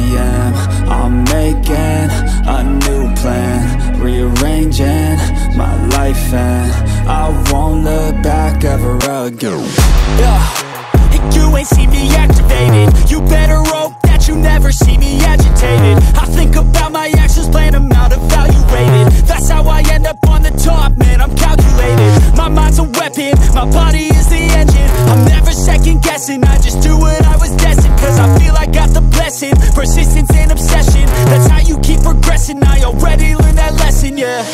am. I'm making a new plan, rearranging my life, and I won't look back ever again. Yeah, and you ain't see me activated. You better hope that you never see me agitated. I think about my actions, plan them out, evaluated. That's how I end up on the top, man, I'm calculated. My mind's a weapon, my body is the engine. I'm never second guessing, I just do what I was destined. Cause I feel I got the blessing, persistence and obsession. That's how you keep progressing, I already learned that lesson, yeah.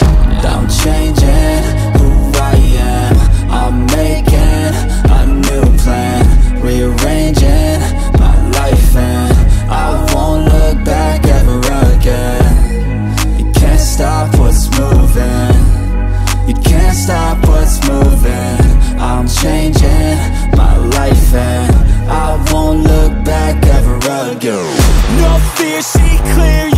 I'm changing who I am. I'm making a new plan, rearranging my life, and I won't look back ever again. You can't stop what's moving, you can't stop what's moving. I'm changing my life, and I won't look back ever again. No fear, see clear.